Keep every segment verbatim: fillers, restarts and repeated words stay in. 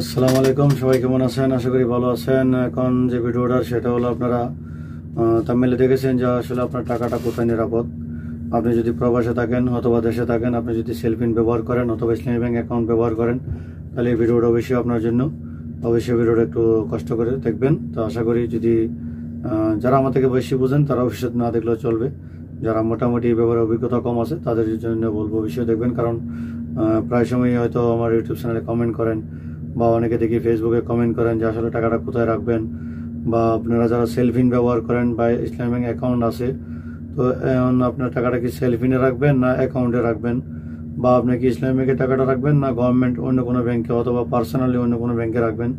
আসসালামু আলাইকুম সবাই কেমন আছেন আশা করি ভালো আছেন। এখন যে ভিডিওটা সেটা হলো আপনারা তামিলে দেখেছেন যে আসলে আপনার টাকাটা কোথায় নিরাপদ। আপনি যদি প্রবাসে থাকেন অথবা দেশে থাকেন, আপনি যদি সেলফিন ব্যবহার করেন অথবা ইসলামী ব্যাংক অ্যাকাউন্ট ব্যবহার করেন, তাহলে এই ভিডিওটা অবশ্যই আপনার জন্য, অবশ্যই ভিডিওটা একটু কষ্ট করে দেখবেন। তো আশা করি যদি যারা আমার থেকে বেশি বুঝেন তারা অবশ্যই না দেখলেও চলবে, যারা মোটামুটি এই ব্যাপারে অভিজ্ঞতা কম আছে তাদের জন্য বলবো অবশ্যই দেখবেন। কারণ প্রায় সময়ই হয়তো আমার ইউটিউব চ্যানেলে কমেন্ট করেন বা অনেকে দেখি ফেসবুকে কমেন্ট করেন যে আসলে টাকাটা কোথায় রাখবেন, বা আপনারা যারা সেলফিন ব্যবহার করেন বা ইসলামী ব্যাংক অ্যাকাউন্ট আছে, তো এখন আপনার টাকাটা কি সেলফিনে রাখবেন না অ্যাকাউন্টে রাখবেন, বা আপনি কি ইসলামী ব্যাংকে টাকাটা রাখবেন না গভর্নমেন্ট অন্য কোনো ব্যাংকে অথবা পার্সোনালি অন্য কোনো ব্যাংকে রাখবেন।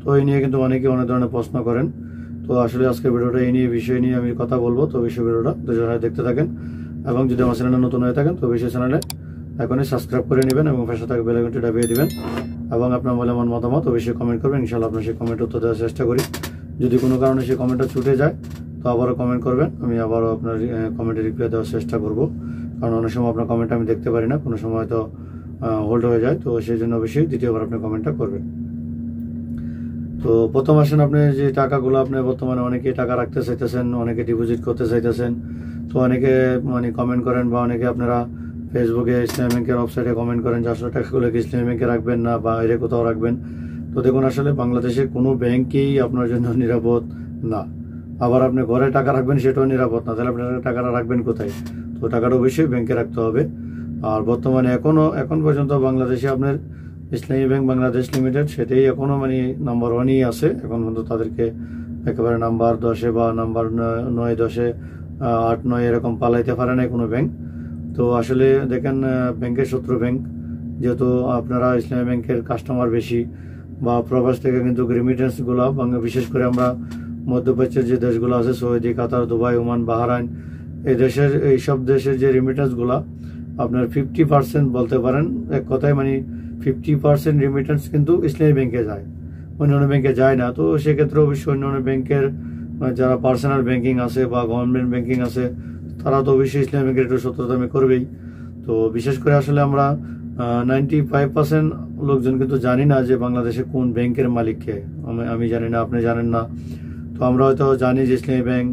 তো এই নিয়ে কিন্তু অনেকেই অনেক ধরনের প্রশ্ন করেন। তো আসলে আজকে ভিডিওটা এই নিয়ে, বিষয় নিয়ে আমি কথা বলবো। তো বিষয় ভিডিওটা দুজনে দেখতে থাকেন, এবং যদি আমার চ্যানেলে নতুন হয়ে থাকেন তো বিষয় চ্যানেলে এখনই সাবস্ক্রাইব করে নেবেন এবং পাশে থাকা বেল আইকনটি দাবিয়ে দেবেন, এবং আপনার মূল্যবান মতামত অবশ্যই কমেন্ট করবেন। ইনশাআল্লাহ আপনার সেই কমেন্ট উত্তর দেওয়ার চেষ্টা করি। যদি কোনো কারণে সেই কমেন্টটা ছুটে যায় তো আবারও কমেন্ট করবেন, আমি আবারও আপনার কমেন্টে রিপ্লাই দেওয়ার চেষ্টা করব। কারণ অনেক সময় আপনার কমেন্ট আমি দেখতে পারি না, কোনো সময় হয়তো হোল্ড হয়ে যায়, তো সেই জন্য অবশ্যই দ্বিতীয়বার আপনি কমেন্টটা করবেন। তো প্রথম আসেন আপনি যে টাকাগুলো আপনি বর্তমানে অনেকে টাকা রাখতে চাইতেছেন, অনেকে ডিপোজিট করতে চাইতেছেন, তো অনেকে মানে কমেন্ট করেন বা অনেকে আপনারা ফেসবুকে ইসলামী ব্যাংকের ওয়েবসাইটে কমেন্ট করেন যে আসলে টাকাগুলো কি ইসলামী ব্যাংকে রাখবেন না বা বাইরে কোথাও রাখবেন। তো দেখুন আসলে বাংলাদেশে কোনো ব্যাংকেই আপনার জন্য নিরাপদ না, আবার আপনি ঘরে টাকা রাখবেন সেটাও নিরাপদ না। তাহলে আপনার টাকাটা রাখবেন কোথায়? তো টাকাটা অবশ্যই ব্যাংকে রাখতে হবে। আর বর্তমানে এখনও এখন পর্যন্ত বাংলাদেশে আপনার ইসলামী ব্যাংক বাংলাদেশ লিমিটেড সেটাই এখনও মানে নাম্বার ওয়ানই আছে। এখন পর্যন্ত তাদেরকে একেবারে নাম্বার দশে বা নাম্বার নয় দশে আট নয় এরকম পালাইতে পারে না কোনো ব্যাংক। তো আসলে দেখেন ব্যাংকের শত্রু ব্যাংক, যেহেতু আপনারা ইসলামী ব্যাংকের কাস্টমার বেশি বা প্রবাস থেকে কিন্তু রেমিটেন্সগুলো বাংলা, বিশেষ করে আমরা মধ্যপ্রাচ্যের যে দেশগুলো আছে Saudi, Qatar, Dubai, Oman, Bahrain, এই দেশের এইসব দেশের যে রেমিটেন্সগুলো আপনার ফিফটি পার্সেন্ট বলতে পারেন, এক কথায় মানে ফিফটি পার্সেন্ট রেমিটেন্স কিন্তু ইসলামী ব্যাংকে যায়, অন্য অন্য ব্যাংকে যায় না। তো সেক্ষেত্রে অবশ্যই অন্য অন্য ব্যাংকের যারা পার্সোনাল ব্যাংকিং আছে বা গভর্নমেন্ট ব্যাংকিং আছে তারা তো অবশ্যই ইসলামী ব্যাংকের একটু সতর্কতামি করবেই। তো বিশেষ করে আসলে আমরা নাইনটি ফাইভ পার্সেন্ট লোকজন কিন্তু জানি না যে বাংলাদেশে কোন ব্যাংকের মালিককে। আমি আমি জানি না, আপনি জানেন না। তো আমরা হয়তো জানি যে ইসলামী ব্যাংক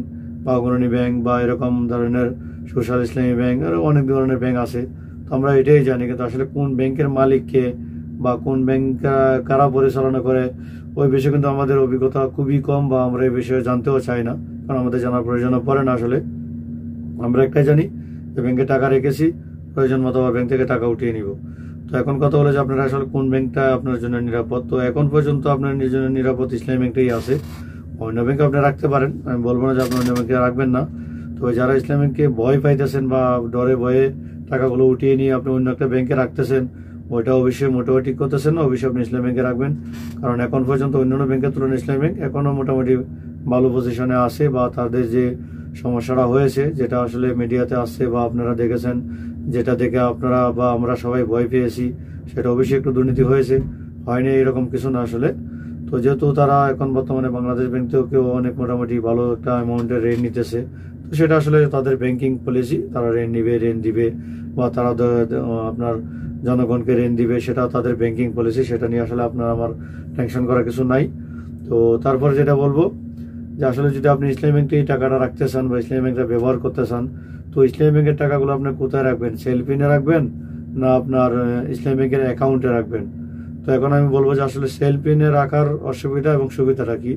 বা অগ্রণী ব্যাংক বা এরকম ধরনের সোশ্যাল ইসলামী ব্যাংক আরও অনেক ধরনের ব্যাংক আছে, তো আমরা এটাই জানি। কিন্তু আসলে কোন ব্যাংকের মালিককে বা কোন ব্যাংক কারা পরিচালনা করে ওই বিষয়ে কিন্তু আমাদের অভিজ্ঞতা খুবই কম, বা আমরা এই বিষয়ে জানতেও চাই না, কারণ আমাদের জানার প্রয়োজনও পড়ে না। আসলে আমরা একটাই জানি যে ব্যাংকে টাকা রেখেছি, প্রয়োজন মতো ব্যাংক থেকে টাকা উঠিয়ে নিব। তো এখন কথা হলো যে আপনারা আসলে কোন ব্যাংকটা আপনার জন্য নিরাপদ। তো এখন পর্যন্ত আপনার জন্য নিরাপদ ইসলামী ব্যাংকটাই আছে। অন্য ব্যাংকে আপনি রাখতে পারেন, আমি বলবো না যে আপনি অন্য ব্যাংকে রাখবেন না। তো যারা ইসলামী ব্যাংকে ভয় পাইতেছেন বা ডরে ভয়ে টাকাগুলো উঠিয়ে নিয়ে আপনি অন্য একটা ব্যাংকে রাখতেছেন, ওইটা অবশ্যই মোটামুটি ঠিক করতেছেন না, অবশ্যই আপনি ইসলামী ব্যাংকে রাখবেন। কারণ এখন পর্যন্ত অন্যান্য ব্যাংকের তুলনায় ইসলামী ব্যাংক এখনও মোটামুটি ভালো পজিশনে আছে, বা তাদের যে সমস্যাটা হয়েছে যেটা আসলে মিডিয়াতে আসছে বা আপনারা দেখেছেন, যেটা দেখে আপনারা বা আমরা সবাই ভয় পেয়েছি, সেটা অবশ্যই একটু দুর্নীতি হয়েছে, হয়নি এরকম কিছু না আসলে। তো যেহেতু তারা এখন বর্তমানে বাংলাদেশ ব্যাংক থেকেও অনেক মোটামুটি ভালো একটা অ্যামাউন্টের ঋণ নিতেছে, তো সেটা আসলে তাদের ব্যাংকিং পলিসি, তারা ঋণ নিবে, ঋণ দিবে, বা তারা আপনার জনগণকে ঋণ দিবে, সেটা তাদের ব্যাংকিং পলিসি। সেটা নিয়ে আসলে আপনার আমার টেনশন করা কিছু নাই। তো তারপর যেটা বলবো যে আসলে যদি আপনি ইসলামী ব্যাংকে এই টাকাটা রাখতে চান বা ইসলামী ব্যাংকটা ব্যবহার করতে চান, তো ইসলামী ব্যাংকের টাকাগুলো আপনি কোথায় রাখবেন? সেলফিনে রাখবেন না আপনার ইসলামী ব্যাংকের অ্যাকাউন্টে রাখবেন? তো এখন আমি বলবো যে আসলে সেলফিনে রাখার অসুবিধা এবং সুবিধাটা কি।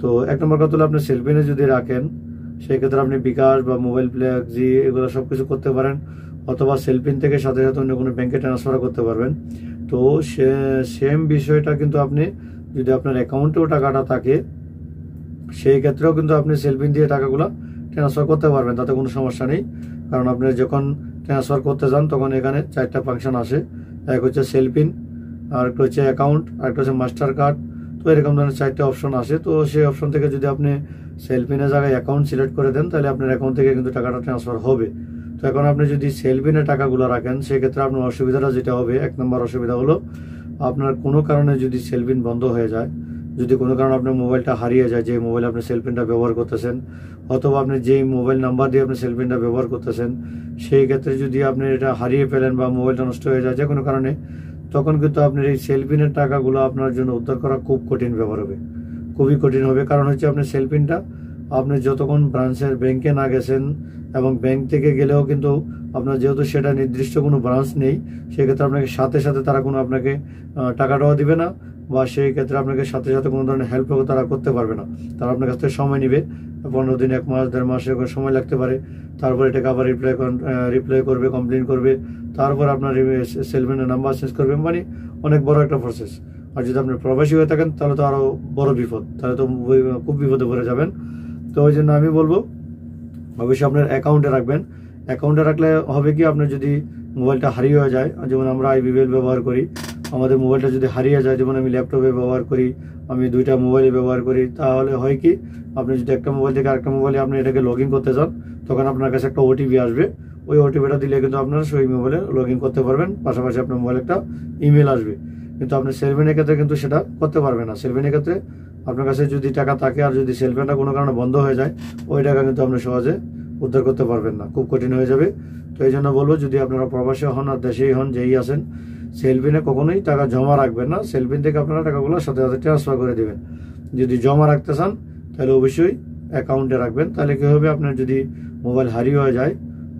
তো এক নম্বর কথা হলো আপনি সেলফিনে যদি রাখেন সেক্ষেত্রে আপনি বিকাশ বা মোবাইল প্ল্যাক্সি এগুলো সব কিছু করতে পারেন, অথবা সেলফিন থেকে সাথে সাথে অন্য কোনো ব্যাংকে ট্রান্সফার করতে পারবেন। তো সে সেম বিষয়টা কিন্তু আপনি যদি আপনার অ্যাকাউন্টেও টাকাটা থাকে সেই ক্ষেত্রেও কিন্তু আপনি সেলফিন দিয়ে টাকাগুলো ট্রান্সফার করতে পারবেন, তাতে কোনো সমস্যা নেই। কারণ আপনি যখন ট্রান্সফার করতে যান তখন এখানে চারটা ফাংশন আসে, এক হচ্ছে সেলফিন, আরেকটা হচ্ছে অ্যাকাউন্ট, আরেকটা হচ্ছে মাস্টার কার্ড, তো এরকম ধরনের চারটা অপশন আসে। তো সেই অপশন থেকে যদি আপনি সেলফিনের জায়গায় অ্যাকাউন্ট সিলেক্ট করে দেন তাহলে আপনার অ্যাকাউন্ট থেকে কিন্তু টাকাটা ট্রান্সফার হবে। তো এখন আপনি যদি সেলফিনে টাকাগুলো রাখেন সেক্ষেত্রে আপনার অসুবিধাটা যেটা হবে, এক নম্বর অসুবিধা হলো আপনার কোনো কারণে যদি সেলফিন বন্ধ হয়ে যায়, যদি কোনো কারণে আপনার মোবাইলটা হারিয়ে যায়, যে মোবাইল আপনি সেলফিনটা ব্যবহার করতেছেন, অথবা আপনি যেই মোবাইল নাম্বার দিয়ে আপনি সেলফিনটা ব্যবহার করতেছেন সেই ক্ষেত্রে যদি আপনি এটা হারিয়ে ফেলেন বা মোবাইলটা নষ্ট হয়ে যায় যে কোনো কারণে, তখন কিন্তু আপনার এই সেলফিনের টাকাগুলো আপনার জন্য উদ্ধার করা খুব কঠিন ব্যাপার হবে, খুবই কঠিন হবে। কারণ হচ্ছে আপনার সেলফিনটা আপনি যতক্ষণ ব্রাঞ্চের ব্যাংকে না গেছেন, এবং ব্যাংক থেকে গেলেও কিন্তু আপনার যেহেতু সেটা নির্দিষ্ট কোনো ব্রাঞ্চ নেই, সেক্ষেত্রে আপনাকে সাথে সাথে তারা কোনো আপনাকে টাকাটাও দিবে না, বা সেই ক্ষেত্রে আপনাকে সাথে সাথে কোনো ধরনের হেল্পও তারা করতে পারবে না। তারা আপনার কাছ থেকে সময় নেবে, পনেরো দিন, এক মাস, দেড় মাসে সময় লাগতে পারে। তারপর এটাকে আবার রিপ্লাই রিপ্লাই করবে, কমপ্লেন করবে, তারপর আপনার সেলফিনের নাম্বার চেঞ্জ করবে, মানে অনেক বড় একটা প্রসেস। আর যদি আপনি প্রবাসী হয়ে থাকেন তাহলে তো আরও বড় বিপদ, তাহলে তো খুব বিপদে পড়ে যাবেন। তো ওই জন্য আমি বলবো অবশ্যই আপনার অ্যাকাউন্টে রাখবেন। অ্যাকাউন্টে রাখলে হবে কি, আপনার যদি মোবাইলটা হারিয়ে যায়, যেমন আমরা আইবিএল ব্যবহার করি, আমাদের মোবাইলটা যদি হারিয়ে যায়, যেমন আমি ল্যাপটপে ব্যবহার করি, আমি দুইটা মোবাইলে ব্যবহার করি, তাহলে হয় কি, আপনি যদি একটা মোবাইল থেকে আরেকটা মোবাইলে আপনি এটাকে লগ ইন করতে চান, তখন আপনার কাছে একটা ওটিপি আসবে। ওই ওটিপিটা দিলে কিন্তু আপনারা সেই মোবাইলে লগ ইন করতে পারবেন, পাশাপাশি আপনার মোবাইলে একটা ইমেল আসবে। কিন্তু আপনি সেলফিনের ক্ষেত্রে কিন্তু সেটা করতে পারবেন না। সেলফিনের ক্ষেত্রে আপনার কাছে যদি টাকা থাকে, আর যদি সেলফিনটা কোনো কারণে বন্ধ হয়ে যায়, ওই টাকা কিন্তু আপনি সহজে উদ্ধার করতে পারবেন না, খুব কঠিন হয়ে যাবে। তো এই জন্য বলবো, যদি আপনারা প্রবাসী হন আর দেশেই হন, যেই আসেন, সেলফিনে কখনোই টাকা জমা রাখবেন না। সেলফিন থেকে আপনারা টাকাগুলো সাথে সাথে ট্রান্সফার করে দেবেন। যদি জমা রাখতে চান তাহলে অবশ্যই অ্যাকাউন্টে রাখবেন। তাহলে কী হবে, আপনার যদি মোবাইল হারিয়ে হয়ে যায়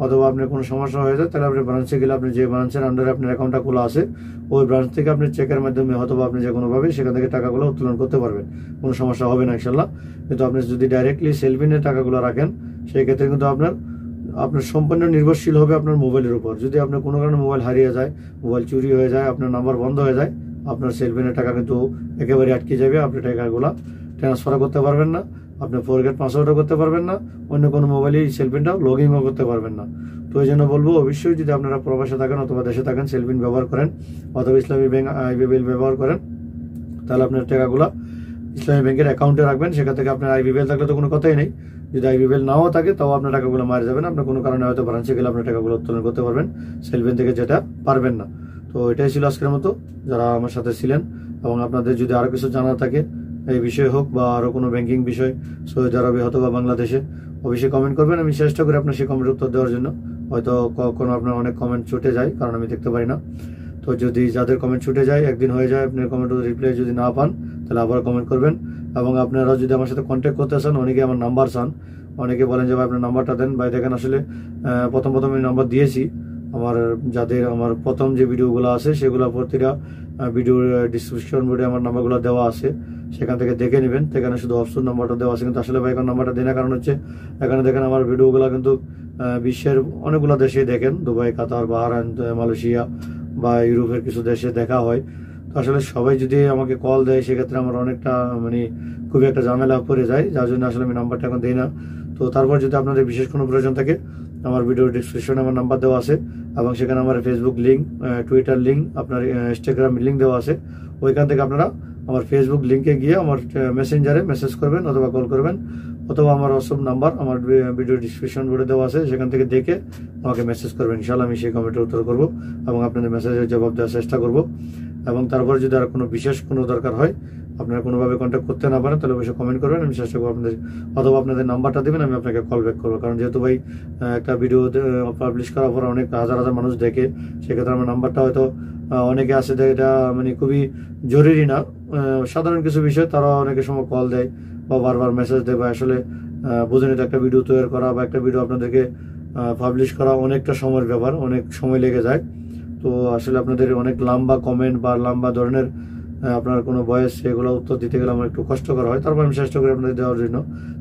অথবা আপনার কোনো সমস্যা হয়ে যায়, তাহলে আপনি ব্রাঞ্চে গেলে আপনি যে ব্রাঞ্চের আন্ডারে আপনার অ্যাকাউন্টটা খোলা আছে, ওই ব্রাঞ্চ থেকে আপনি চেকের মাধ্যমে অথবা আপনি যে কোনোভাবে সেখান থেকে টাকাগুলো উত্তোলন করতে পারবেন, কোনো সমস্যা হবে না ইনশাল্লাহ। কিন্তু আপনি যদি ডাইরেক্টলি সেলফিনে টাকাগুলো রাখেন, সেই ক্ষেত্রে কিন্তু আপনার আপনার সম্পূর্ণ নির্ভরশীল হবে আপনার মোবাইলের উপর। যদি আপনার কোনো কারণে মোবাইল হারিয়ে যায়, মোবাইল চুরি হয়ে যায়, আপনার নাম্বার বন্ধ হয়ে যায়, আপনার সেলফিনের টাকা কিন্তু একেবারে আটকে যাবে। আপনি টাকাগুলো ট্রান্সফার করতে পারবেন না, আপনি ফরগেট পাসওয়ার্ডও করতে পারবেন না, অন্য কোনো মোবাইলে সেলফিনটা লগ ইনও করতে পারবেন না। তো এই জন্য বলবো, অবশ্যই যদি আপনারা প্রবাসে থাকেন অথবা দেশে থাকেন, সেলফিন ব্যবহার করেন অথবা ইসলামী ব্যাংক আইবিএল ব্যবহার করেন, তাহলে আপনার টাকাগুলো ইসলামী ব্যাংকের অ্যাকাউন্টে রাখবেন। সেখান থেকে আপনার আইবিএল থাকলে তো কোনো কথাই নেই। যদি আইবিএল নাও থাকে তাও আপনার টাকাগুলো মারা যাবেন, আপনার কোনো কারণে হয়তো ব্রাঞ্চে গেলে আপনার টাকাগুলো উত্তোলন করতে পারবেন, সেলফিন থেকে যেটা পারবেন না। তো এটাই ছিল আজকের মতো, যারা আমার সাথে ছিলেন। এবং আপনাদের যদি আরও কিছু জানা থাকে এই বিষয়ে হোক, বা আরও কোনো ব্যাংকিং বিষয় সৌদি আরবে অথবা বাংলাদেশে, অবশ্যই কমেন্ট করবেন। আমি চেষ্টা করি আপনার সেই কমেন্টের উত্তর দেওয়ার জন্য। হয়তো কোনো আপনার অনেক কমেন্ট ছুটে যায়, কারণ আমি দেখতে পারি না। তো যদি যাদের কমেন্ট ছুটে যায়, একদিন হয়ে যায় আপনার কমেন্ট রিপ্লাই যদি না পান, তাহলে আবার কমেন্ট করবেন। এবং আপনারা যদি আমার সাথে কন্ট্যাক্ট করতে চান, অনেকে আমার নাম্বার চান, অনেকে বলেন যে ভাই আপনার নাম্বারটা দেন। ভাই দেখেন, আসলে প্রথম প্রথম আমি নাম্বার দিয়েছি আমার, যাদের আমার প্রথম যে ভিডিওগুলো আছে সেগুলো প্রতিটা ভিডিওর ডিসক্রিপশন বোর্ডে আমার নাম্বারগুলো দেওয়া আছে, সেখান থেকে দেখে নেবেন। সেখানে শুধু অপশন নাম্বারটা দেওয়া আছে, কিন্তু আসলে ভাই এখন নাম্বারটা দেয় না। কারণ হচ্ছে এখানে দেখেন আমার ভিডিওগুলো কিন্তু বিশ্বের অনেকগুলো দেশে দেখেন, দুবাই, কাতার, বাহরাইন, মালয়েশিয়া বা ইউরোপের কিছু দেশে দেখা হয়। তো আসলে সবাই যদি আমাকে কল দেয়, সেক্ষেত্রে আমার অনেকটা মানে খুবই একটা ঝামেলা পড়ে যায়, যার জন্য আসলে আমি নাম্বারটা এখন দিই না। তো তারপর যদি আপনাদের বিশেষ কোনো প্রয়োজন থাকে, আমার ভিডিও ডিসক্রিপশনে আমার নাম্বার দেওয়া আছে, এবং সেখানে আমার ফেসবুক লিঙ্ক, টুইটার লিঙ্ক, আপনার ইনস্টাগ্রাম লিঙ্ক দেওয়া আছে। ওইখান থেকে আপনারা আমার ফেসবুক লিঙ্কে গিয়ে আমার মেসেঞ্জারে মেসেজ করবেন অথবা কল করবেন, অথবা আমার হোয়াটসঅ্যাপ নাম্বার আমার ভিডিও ডিসক্রিপশন বোর্ডে দেওয়া আছে, সেখান থেকে দেখে আমাকে মেসেজ করবেন। ইনশাআল্লাহ আমি সেই কমেন্টের উত্তর করবো এবং আপনাদের মেসেজের জবাব দেওয়ার চেষ্টা করব। এবং তারপর যদি আর কোনো বিশেষ কোনো দরকার হয়, আপনারা কোনোভাবে কন্ট্যাক্ট করতে না পারেন, তাহলে অবশ্যই কমেন্ট করবেন, আমি চেষ্টা করবো আপনাদের, অথবা আপনাদের নাম্বারটা দেবেন, আমি আপনাকে কল ব্যাক করবো। কারণ যেহেতু ভাই একটা ভিডিও পাবলিশ করার পর অনেক হাজার হাজার মানুষ দেখে, সেক্ষেত্রে আমার নাম্বারটা হয়তো অনেকে আসে দেয়, এটা মানে খুবই জরুরি না, সাধারণ কিছু বিষয় তারা অনেকে সময় কল দেয় বা বারবার মেসেজ দেয়। বা আসলে বোঝেন, এটা একটা ভিডিও তৈরি করা বা একটা ভিডিও আপনাদেরকে পাবলিশ করা অনেকটা সময়ের ব্যাপার, অনেক সময় লেগে যায়। তো আসলে আপনাদের অনেক লম্বা কমেন্ট বা লম্বা ধরনের আপনার কোনো বয়স, এগুলো উত্তর দিতে গেলে আমার একটু কষ্টকর হয়। তারপর আমি চেষ্টা করি আপনাদের দেওয়ার জন্য।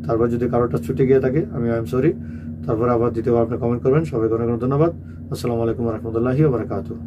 তারপর যদি কারোটা ছুটে গিয়ে থাকে, আমি আই এম সরি। তারপরে আবার দ্বিতীয়বার আপনি কমেন্ট করবেন। সবাইকে অনেক অনেক ধন্যবাদ। আসসালামু আলাইকুম রহমতুল্লাহি ওয়া বারাকাতুহু।